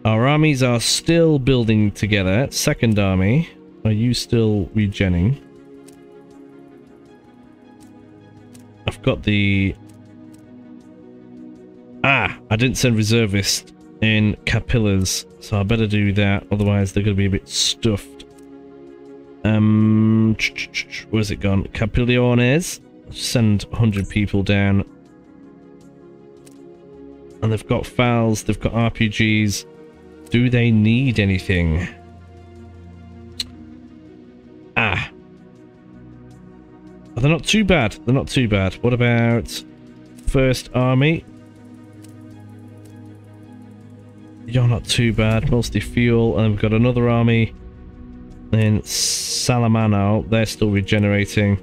Our armies are still building together. Second army, are you still regenning? I've got the... Ah! I didn't send reservists in capillars, so I better do that, otherwise they're going to be a bit stuffed. Where's it gone? Capillones. Send 100 people down. And they've got FALs, they've got RPGs. Do they need anything? Ah. Oh, they're not too bad. They're not too bad. What about First Army? You're not too bad. Mostly fuel. And we've got another army in Salamano. They're still regenerating.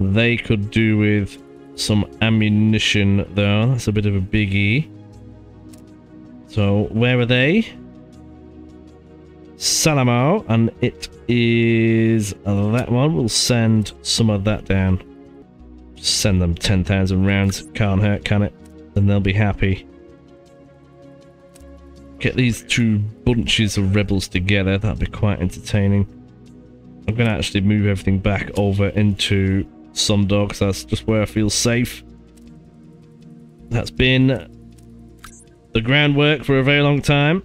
They could do with some ammunition, though. That's a bit of a biggie. So, where are they? Salamo, and it is that one. We'll send some of that down. Send them 10,000 rounds. Can't hurt, can it? Then they'll be happy. Get these 2 bunches of rebels together. That'd be quite entertaining. I'm going to actually move everything back over into Sumdor, because that's just where I feel safe. That's been... the groundwork for a very long time.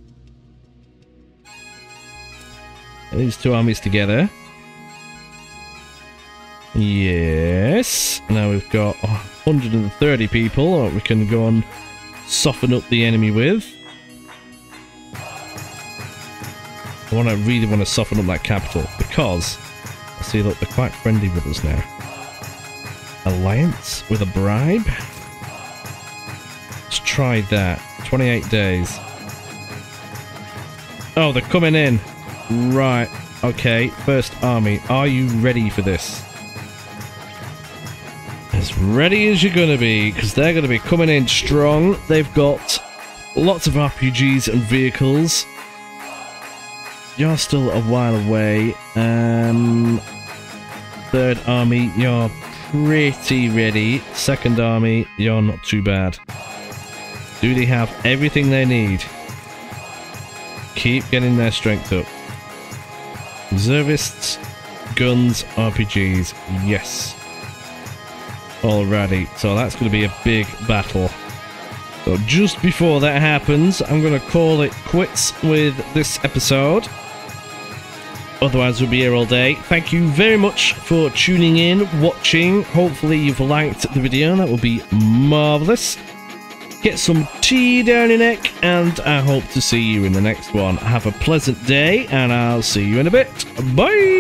Get these 2 armies together. Yes. Now we've got 130 people that we can go and soften up the enemy with. I really want to soften up that capital, because I see that they're quite friendly with us now. Alliance with a bribe? Let's try that. 28 days. Oh, they're coming in. Right. Okay. First Army, are you ready for this? As ready as you're going to be, because they're going to be coming in strong. They've got lots of RPGs and vehicles. You're still a while away. Third Army, you're pretty ready. Second Army, you're not too bad. Do they have everything they need? Keep getting their strength up. Reservists, guns, RPGs. Yes. Alrighty, so that's going to be a big battle. So just before that happens, I'm going to call it quits with this episode. Otherwise, we'll be here all day. Thank you very much for tuning in, watching. Hopefully, you've liked the video. That will be marvellous. Get some tea down your neck, and I hope to see you in the next one. Have a pleasant day, and I'll see you in a bit. Bye!